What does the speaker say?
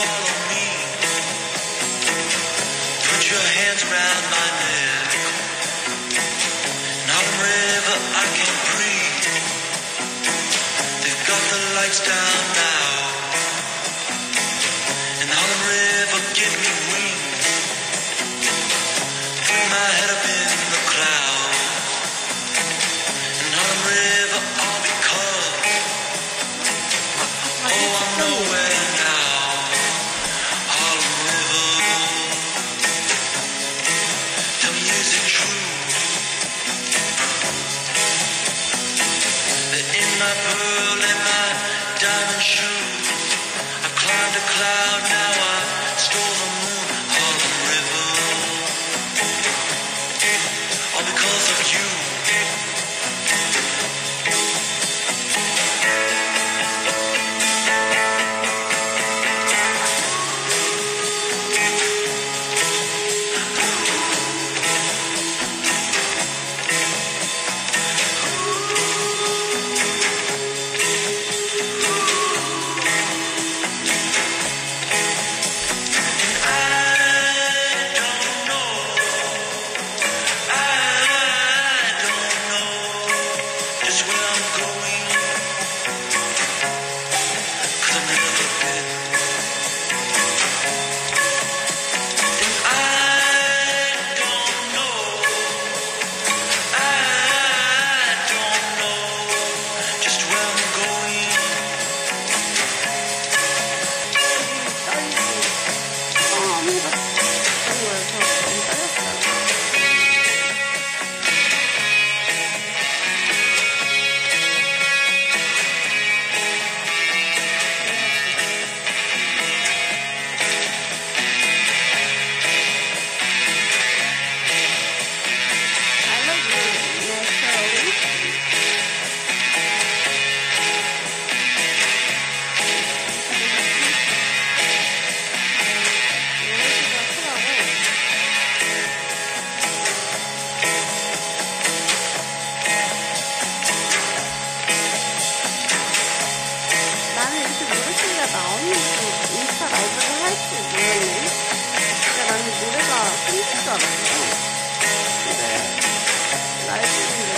follow me. Put your hands around my neck. In Harlem River, I can breathe. They've got the lights down now. In Harlem River, give me wings. Put my head up in the clouds. In Harlem River, I'll be calm. Oh, I'm nowhere. My pearl and my diamond shoes. I climbed a cloud, now I stole the moon. Harlem River, all because of you. Thank you.